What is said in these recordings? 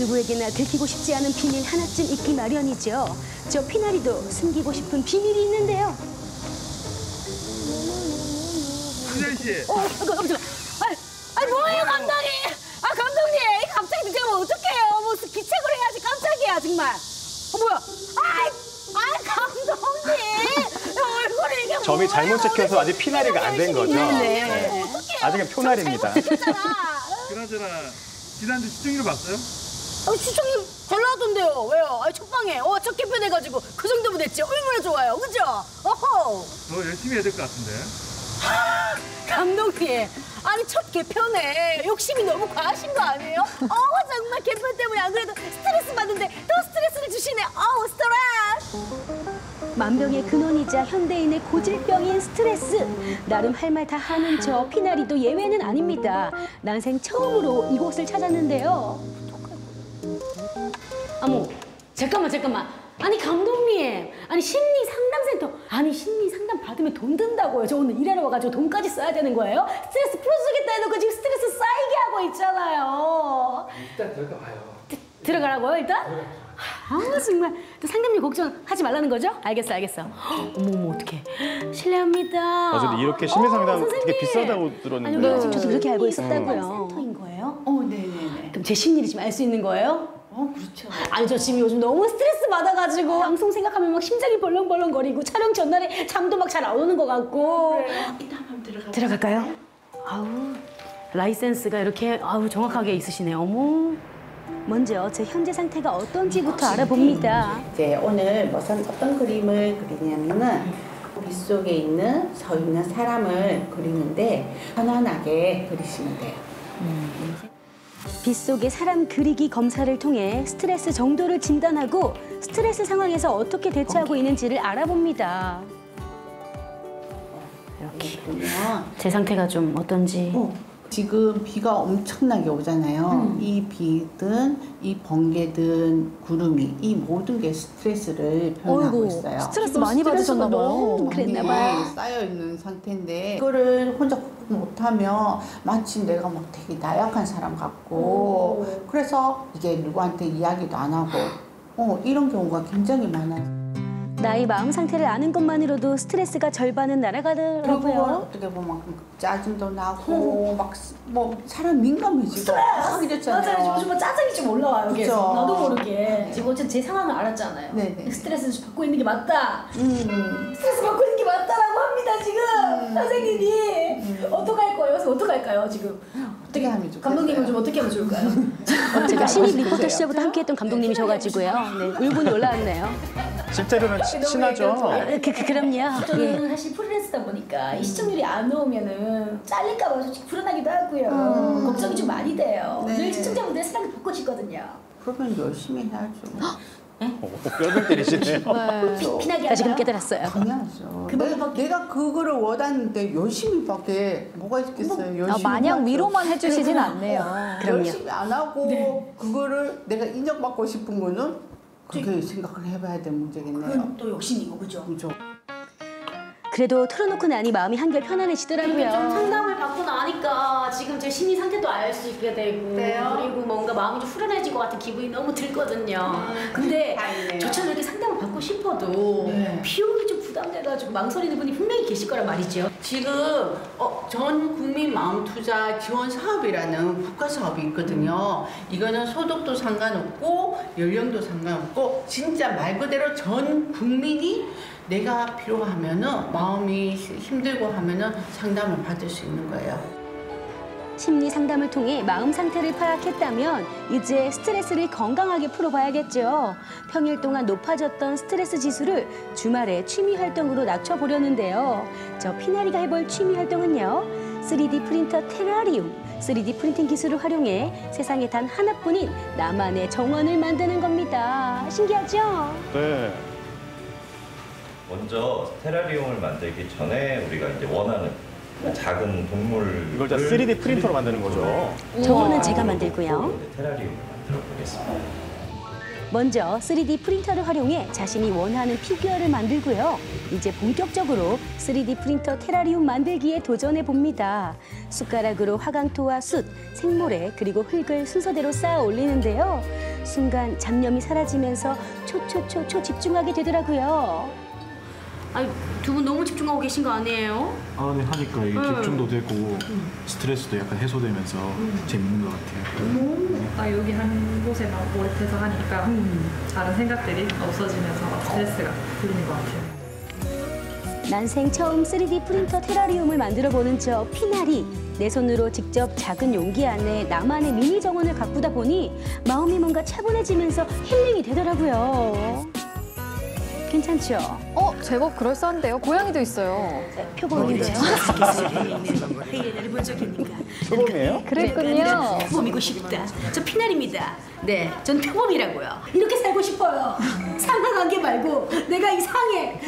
누구에게나 들키고 싶지 않은 비밀 하나쯤 있기 마련이죠. 저 피나리도 숨기고 싶은 비밀이 있는데요. 수현 씨. 잠깐만. 뭐예요, 감독님? 감독님, 갑자기 늦으면 어떡해요? 뭐 기책을 해야지. 깜짝이야, 정말. 뭐야? 감독님. 얼굴이 이게 점이 잘못 찍혀서 아직 피나리가 안 된 거죠? 네. 아직은 표나리입니다. 그나저나 지난주 시청률 봤어요? 시청률 별로던데요. 왜요? 첫방에 첫 개편해가지고 그 정도면 됐지. 얼마나 좋아요, 그죠? 어허. 더 열심히 해야 될 것 같은데. 감독님, 첫 개편에 욕심이 너무 과하신 거 아니에요? 정말 개편 때문에 안 그래도 스트레스 받는데 더 스트레스를 주시네. 스트레스! 만병의 근원이자 현대인의 고질병인 스트레스. 나름 할 말 다 하는 저 피나리도 예외는 아닙니다. 난생 처음으로 이곳을 찾았는데요. 잠깐만. 감독님. 심리상담센터. 심리상담 받으면 돈 든다고요. 저 오늘 일하러 와가지고 돈까지 써야 되는 거예요? 스트레스 풀어주겠다 해놓고 지금 스트레스 쌓이게 하고 있잖아요. 일단 들어가봐요. 들어가라고요, 일단? 정말 상담료 걱정하지 말라는 거죠? 알겠어. 어머, 어떡해. 실례합니다. 근데 이렇게 심리상담 되게 비싸다고 들었는데. 저도 그렇게 알고 있었다고요. 센터인 거예요? 네네네. 그럼 제 심리를 지금 알 수 있는 거예요? 그렇죠. 저 지금 요즘 너무 스트레스 받아가지고 방송 생각하면 막 심장이 벌렁벌렁거리고 촬영 전날에 잠도 막 잘 안 오는 것 같고. 일단 한번 들어갈까요? 라이센스가 이렇게 정확하게 있으시네요. 어머. 먼저 제 현재 상태가 어떤지부터 알아봅니다. 이제 오늘 무슨 어떤 그림을 그리냐면은 빗속에 있는 서 있는 사람을 그리는데 편안하게 그리시면 돼요. 빗속의 사람 그리기 검사를 통해 스트레스 정도를 진단하고 스트레스 상황에서 어떻게 대처하고 있는지를 알아봅니다. 이렇게 제 상태가 좀 어떤지. 지금 비가 엄청나게 오잖아요. 이 비든 이 번개든 구름이 이 모든 게 스트레스를 표현하고 있어요. 스트레스 많이 받으셨나 봐요. 그랬나 봐요. 쌓여 있는 상태인데 이거를 혼자 극복 못하면 마치 내가 막 되게 나약한 사람 같고 그래서 이게 누구한테 이야기도 안 하고 이런 경우가 굉장히 많아요. 나의 마음 상태를 아는 것만으로도 스트레스가 절반은 날아가더라고요. 어떻게 보면 짜증도 나고 사람 민감해지고 막 이랬잖아요. 맞아요. 요즘 짜증이 좀 올라와요. 계속. 나도 모르게. 지금 어쨌든 제 상황을 알았잖아요. 스트레스를 받고 있는 게 맞다. 스트레스 받고 있는 게 맞다라고 합니다. 지금 선생님이. 어떡할 거예요? 그래서 어떡할까요? 지금. 어떻게 하면 좋을까요? 감독님은 좀 어떻게 하면 좋을까요? 제가 신입 리포터 시절부터 함께했던 감독님이셔가지고요. 울분이 올라왔네요. 실제로는 친하죠. 그럼요. 저는 사실 프리랜서다 보니까 이 시청률이 안 나오면은 잘릴까 봐 솔직히 불안하기도 하고요. 걱정이 좀 많이 돼요. 늘 시청자분들 사랑을 받고 싶거든요. 그러면 열심히 해야죠. 뼈를 때리시네요. 피나게 지금 깨달았어요. 당연하죠. 내가 그거를 원하는데 열심히밖에 뭐가 있겠어요. 열심히 마냥 위로만 해주시진 않네요. 열심히 안 하고 그거를 내가 인정받고 싶은 거는 그렇게 생각을 해봐야 될 문제겠네요. 그건 또 욕심이고, 그죠? 그래도 털어놓고 나니 마음이 한결 편안해지더라고요. 좀 상담을 받고 나니까 지금 제 심리 상태도 알 수 있게 되고 그리고 뭔가 마음이 좀 후련해진 것 같은 기분이 너무 들거든요. 근데 저처럼 이렇게 상담을 받고 싶어도 비용이 좀 부담돼가지고 망설이는 분이 분명히 계실 거란 말이죠. 지금 전 국민 마음 투자 지원 사업이라는 국가 사업이 있거든요. 이거는 소득도 상관없고 연령도 상관없고 진짜 말 그대로 전 국민이 내가 필요하면은 마음이 힘들고 하면은 상담을 받을 수 있는 거예요. 심리 상담을 통해 마음 상태를 파악했다면 이제 스트레스를 건강하게 풀어봐야겠죠. 평일 동안 높아졌던 스트레스 지수를 주말에 취미 활동으로 낮춰보려는데요. 저 피나리가 해볼 취미 활동은요. 3D 프린터 테라리움, 3D 프린팅 기술을 활용해 세상에 단 하나뿐인 나만의 정원을 만드는 겁니다. 신기하죠? 네. 먼저 테라리움을 만들기 전에 우리가 이제 원하는 작은 동물 이걸 다 3D 프린터로 만드는 거죠. 저거는 제가 만들고요. 테라리움을 만들어 보겠습니다. 먼저 3D 프린터를 활용해 자신이 원하는 피규어를 만들고요. 이제 본격적으로 3D 프린터 테라리움 만들기에 도전해 봅니다. 숟가락으로 화강토와 숯, 생모래 그리고 흙을 순서대로 쌓아 올리는데요. 순간 잡념이 사라지면서 초초초초 집중하게 되더라고요. 아니, 두 분 너무 집중하고 계신 거 아니에요? 아, 네, 하니까 이게 집중도 되고 스트레스도 약간 해소되면서 재밌는 것 같아요. 나 여기 한 곳에만 몰입해서 하니까 다른 생각들이 없어지면서 스트레스가 풀리는 것 같아요. 난생 처음 3D 프린터 테라리움을 만들어보는 저 피나리. 내 손으로 직접 작은 용기 안에 나만의 미니 정원을 가꾸다 보니 마음이 뭔가 차분해지면서 힐링이 되더라고요. 괜찮죠? 제법 그럴싸한데요. 고양이도 있어요. 표범이래요. 표범이에요? 그랬군요. 표범이고 싶다. 저 피나리입니다. 네, 전 표범이라고요. 이렇게 살고 싶어요. 상관관계 말고 내가 이 상에,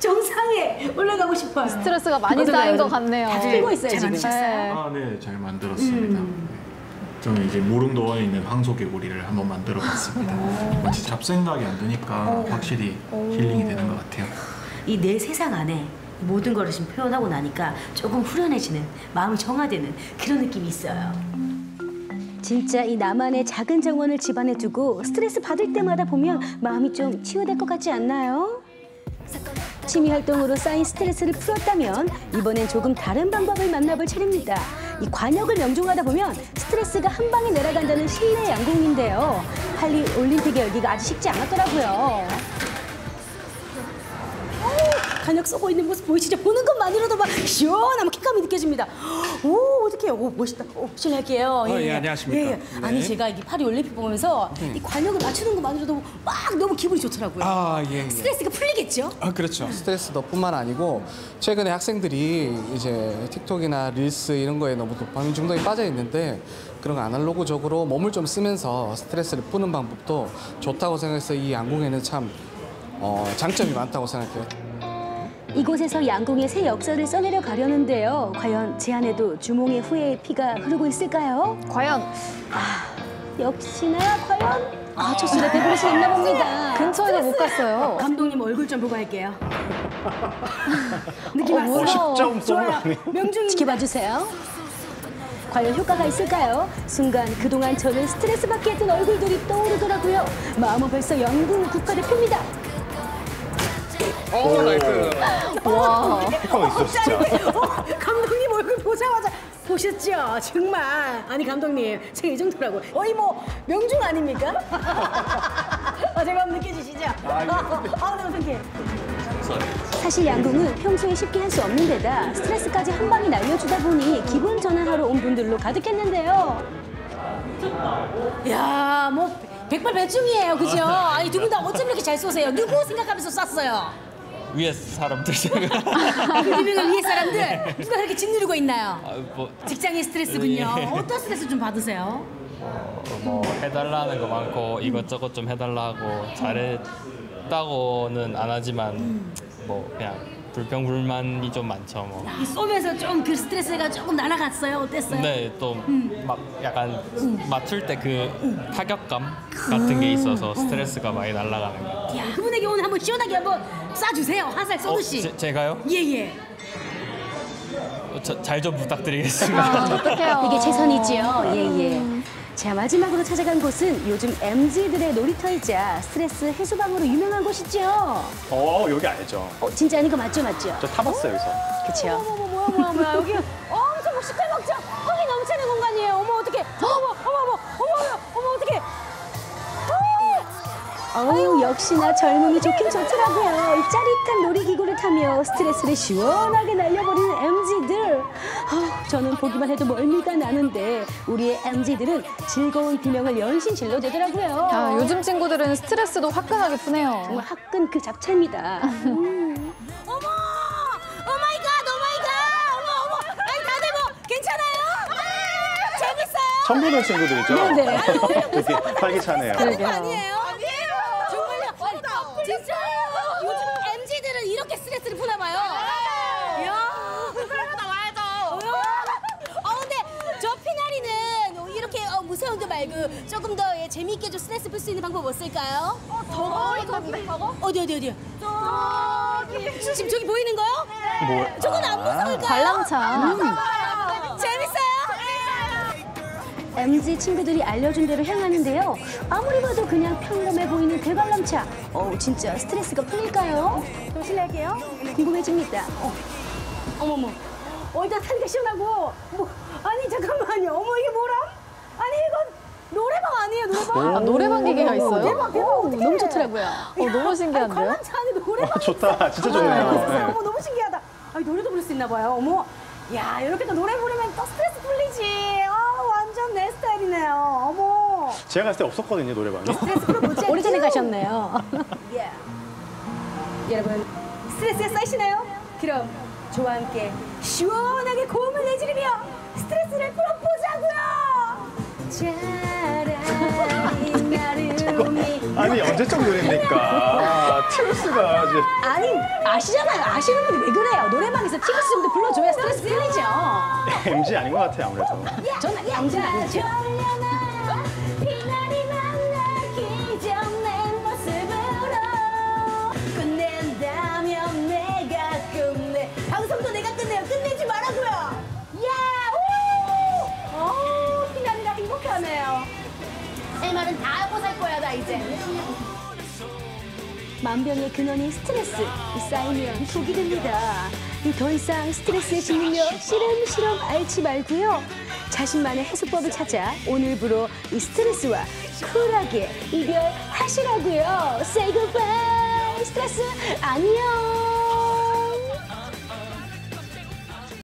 정상에 올라가고 싶어요. 스트레스가 많이 쌓인 것 같네요. 다들 들고 있어요, 지금. 아, 네, 잘 만들었습니다. 저는 이제 모름도원에 있는 황소개구리를 한번 만들어봤습니다. 마치 잡생각이 안 드니까 확실히 힐링이 되는 것 같아요. 이 내 세상 안에 모든 걸 지금 표현하고 나니까 조금 후련해지는, 마음이 정화되는 그런 느낌이 있어요. 진짜 이 나만의 작은 정원을 집안에 두고 스트레스 받을 때마다 보면 마음이 좀 치유될 것 같지 않나요? 취미 활동으로 쌓인 스트레스를 풀었다면 이번엔 조금 다른 방법을 만나볼 차례입니다. 이 관역을 명중하다 보면 스트레스가 한 방에 내려간다는 실내 양궁인데요. 파리 올림픽에 열기가 아주 쉽지 않았더라고요. 관역 쏘고 있는 모습 보이시죠? 보는 것만으로도 막 시원한 쾌감이 느껴집니다. 오, 어떡해요. 오, 멋있다. 실례할게요. 예, 안녕하십니까. 예. 네. 아니, 제가 이 파리 올림픽 보면서 이 관역을 맞추는 것만으로도 막 너무 기분이 좋더라고요. 아, 예. 스트레스가 풀리겠죠? 아, 그렇죠. 스트레스 너뿐만 아니고 최근에 학생들이 이제 틱톡이나 릴스 이런 거에 너무 도파민 중독에 빠져 있는데 그런 아날로그적으로 몸을 좀 쓰면서 스트레스를 푸는 방법도 좋다고 생각해서 이 양궁에는 참 장점이 많다고 생각해요. 이곳에서 양궁의 새 역사를 써내려 가려는데요. 과연 제 안에도 주몽의 후회의 피가 흐르고 있을까요? 과연? 아, 역시나 과연? 아, 저 술에 배부르시 있나 봅니다. 근처에서 못 갔어요. 감독님 얼굴 좀 보고 할게요. 느낌 왔어요? 50점 좋아요. 명중 지켜봐주세요. 과연 효과가 있을까요? 순간 그동안 저를 스트레스 받게 했던 얼굴들이 떠오르더라고요. 마음은 벌써 영국 국가대표입니다. 오, 나이스. 와, 효과가 있어, 진짜. 감독님 얼굴 보자마자 보셨죠? 정말. 아니, 감독님, 제가 이 정도라고. 뭐 명중 아닙니까? 제가 한번 느껴주시죠? 너무 상쾌해. 사실 양궁은 평소에 쉽게 할 수 없는 데다 스트레스까지 한 방에 날려주다 보니 기분 전환하러 온 분들로 가득했는데요. 야, 백발백중이에요, 그죠? 아니, 두 분 다 어쩜 이렇게 잘 쏘세요? 누구 생각하면서 쐈어요? 위에 사람들 생각. 유명한 위에 사람들 누가 그렇게 짓누르고 있나요? 직장의 스트레스군요. 어떤 스트레스 좀 받으세요? 해달라는 거 많고 이것저것 좀 해달라고 잘했다고는 안 하지만 그냥 불평불만이 좀 많죠. 쏘면서 좀 그 스트레스가 조금 날아갔어요? 어땠어요? 네, 또 막 약간 맞출 때 그 타격감 같은 게 있어서 스트레스가 많이 날아가는 것 같아요. 야, 그분에게 오늘 한번 시원하게 한번 쏴주세요. 화살 쏘듯이. 제가요? 예예. 잘 좀 부탁드리겠습니다. 어떡해요. 이게 최선이지요. 예예. 자, 마지막으로 찾아간 곳은 요즘 MZ들의 놀이터이자 스트레스 해소방으로 유명한 곳이죠. 여기 알죠. 진짜 아닌 거 맞죠? 저 타봤어요, 여기서. 그쵸. 뭐야, 여기 엄청 시끌벅적 흥이 넘치는 공간이에요. 어머, 어떡해. 어머, 어떡해. 어우, 역시나 젊음이 좋긴 좋더라고요. 이 짜릿한 놀이기구를 타며 스트레스를 시원하게 날려버리는 MZ들. 저는 보기만 해도 멀미가 나는데 우리의 MZ들은 즐거운 비명을 연신 질러대더라고요. 아, 요즘 친구들은 스트레스도 화끈하게 푸네요. 정말 화끈 그 잡채입니다. 어머! 오마이갓! 어머! 아니, 다들 괜찮아요? 재밌어요? 처음 보는 친구들이죠? 네네. 되게 활기차네요. 아니에요? 스트레스를 푸나 봐요. 이야, 그러다 와야죠. 근데 저 피나리는 이렇게 무서운 거 말고 조금 더 재미있게 좀 스트레스 풀 수 있는 방법 없을까요? 더워. 어디요? 저기. 지금 저기 보이는 거요? 네. 저건 안 무서울까요? 관람차. 재밌어요? MZ 친구들이 알려준 대로 향하는데요. 아무리 봐도 그냥 평범해 보이는 대관람차. 어우, 진짜 스트레스가 풀릴까요? 조심할게요. 궁금해집니다. 어머머. 일단 살기 시원하고. 아니, 잠깐만요. 어머, 이게 뭐람? 아니, 이건 노래방 아니에요, 노래방? 아, 노래방 기계가 있어요? 대박, 어떡해. 너무 좋더라고요. 너무 신기한데요? 관람차 안에 노래방 좋다, 진짜 좋네요. 어머, 너무 신기하다. 아니, 노래도 부를 수 있나 봐요, 어머. 야, 이렇게 또 노래 부르면 또 스트레스 풀리지. 완전 내 스타일이네요, 어머. 제가 갔을 때 없었거든요, 노래방이. 스트레스 풀어 보지 않죠? 오래전에 가셨네요. yeah. 여러분, 스트레스에 쌓이시나요? 그럼 저와 함께 시원하게 고음을 내지르며 스트레스를 풀어보자고요. 아니, 언제쯤 노래입니까? 티우스가 아직. 아니, 아시잖아요. 아시는 분이 왜 그래요? 노래방에서 티우스 정도 불러줘야 스트레스 풀리죠. MZ 아닌 것 같아요, 아무래도. 저는 MZ 아니죠. 피나리 날아기 전에 모습으로 끝낸다면 내가 끝내. 방송도 내가 끝내요. 끝내지 말라고요. 야, 오! 피나리가 행복하네요. 내 말은 다 하고 살 거야, 나 이제. 만병의 근원인 스트레스. 쌓이면 독이 됩니다. 더 이상 스트레스에 짓눌려 시름시름 앓지 말고요. 자신만의 해소법을 찾아 오늘부로 이 스트레스와 쿨하게 이별하시라고요. Say goodbye, 스트레스, 안녕.